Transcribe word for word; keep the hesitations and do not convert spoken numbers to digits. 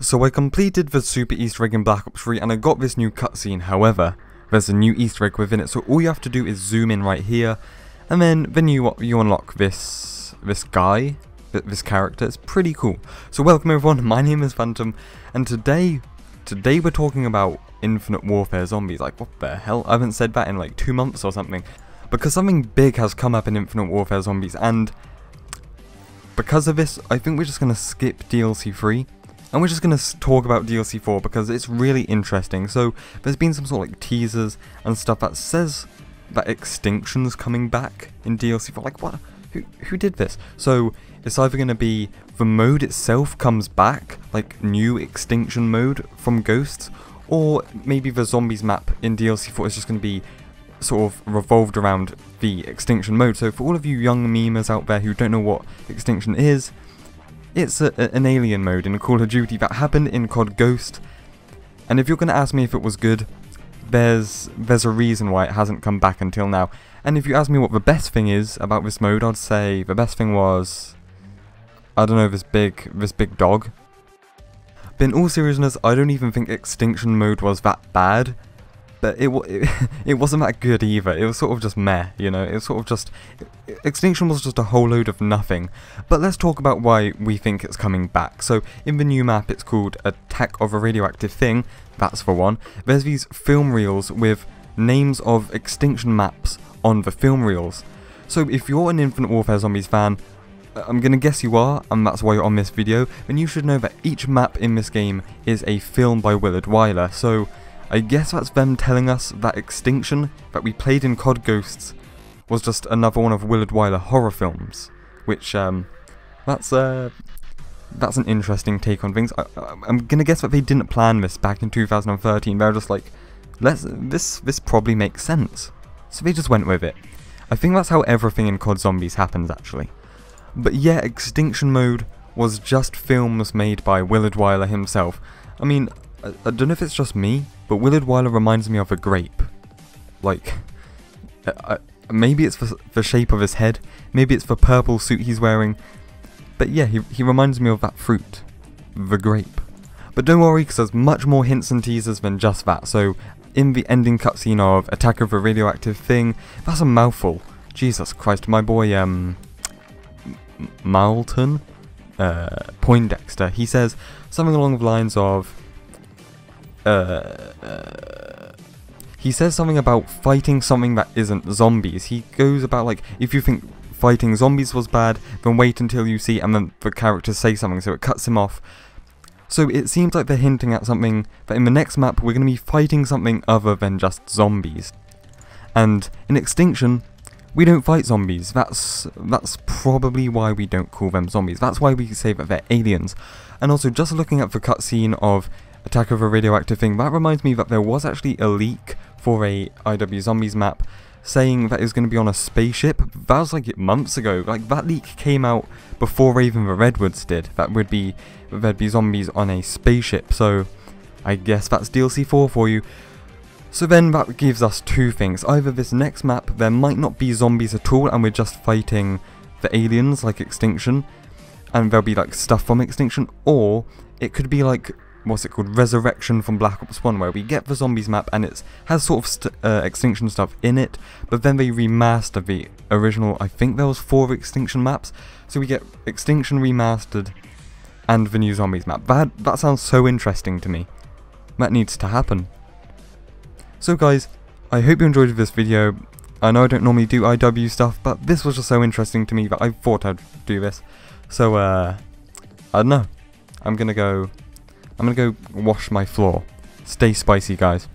So I completed the super Easter egg in Black Ops three and I got this new cutscene. However, there's a new Easter egg within it, so all you have to do is zoom in right here, and then then you you unlock this this guy, this character. It's pretty cool. So welcome everyone, my name is Phantom, and today today we're talking about Infinite Warfare Zombies. Like, what the hell? I haven't said that in like two months or something, because something big has come up in Infinite Warfare Zombies, and because of this, I think we're just gonna skip D L C three. And we're just going to talk about D L C four because it's really interesting. So there's been some sort of like teasers and stuff that says that Extinction's coming back in D L C four. Like, what? Who, who did this? So it's either going to be the mode itself comes back, like new Extinction mode from Ghosts, or maybe the Zombies map in D L C four is just going to be sort of revolved around the Extinction mode. So for all of you young memers out there who don't know what Extinction is, it's a, an alien mode in Call of Duty that happened in C O D Ghost, and if you're going to ask me if it was good, there's there's a reason why it hasn't come back until now. And if you ask me what the best thing is about this mode, I'd say the best thing was, I don't know, this big this big dog. But in all seriousness, I don't even think Extinction mode was that bad, but it it, it wasn't that good either. It was sort of just meh, you know. It was sort of just Extinction was just a whole load of nothing. But let's talk about why we think it's coming back. So in the new map, it's called Attack of the Radioactive Thing. That's for one. There's these film reels with names of Extinction maps on the film reels. So if you're an Infinite Warfare Zombies fan, I'm gonna guess you are, and that's why you're on this video, then you should know that each map in this game is a film by Willard Wyler. So I guess that's them telling us that Extinction, that we played in C O D Ghosts, was just another one of Willard Wyler horror films. Which, um, that's, uh, that's an interesting take on things. I, I'm gonna guess that they didn't plan this back in two thousand thirteen, they were just like, let's, this, this probably makes sense. So they just went with it. I think that's how everything in C O D Zombies happens, actually. But yeah, Extinction mode was just films made by Willard Wyler himself. I mean, I, I don't know if it's just me, but Willard Wyler reminds me of a grape. Like, I, I, maybe it's the, the shape of his head, maybe it's the purple suit he's wearing, but yeah, he, he reminds me of that fruit, the grape. But don't worry, because there's much more hints and teasers than just that. So in the ending cutscene of Attack of the Radioactive Thing, that's a mouthful. Jesus Christ, my boy, um, Malton, uh, Poindexter, he says something along the lines of, Uh, uh, he says something about fighting something that isn't zombies. He goes about like, if you think fighting zombies was bad, then wait until you see, and then the characters say something, so it cuts him off. So it seems like they're hinting at something, that in the next map we're going to be fighting something other than just zombies. And in Extinction, we don't fight zombies. That's that's probably why we don't call them zombies. That's why we say that they're aliens. And also, just looking at the cutscene of Attack of a Radioactive Thing, that reminds me that there was actually a leak for a I W Zombies map saying that it was going to be on a spaceship. That was like months ago. Like, that leak came out before Raven the Redwoods did, that would be there'd be zombies on a spaceship. So I guess that's D L C four for you. So then that gives us two things. Either this next map there might not be zombies at all and we're just fighting the aliens like Extinction, and there'll be like stuff from Extinction, or it could be like, what's it called, Resurrection from Black Ops one, where we get the Zombies map and it has sort of st uh, Extinction stuff in it, but then they remaster the original, I think there was four Extinction maps, so we get Extinction remastered and the new Zombies map. That, that sounds so interesting to me. That needs to happen. So guys, I hope you enjoyed this video. I know I don't normally do I W stuff, but this was just so interesting to me that I thought I'd do this. So, uh, I don't know. I'm gonna go... I'm gonna go wash my floor. Stay spicy, guys.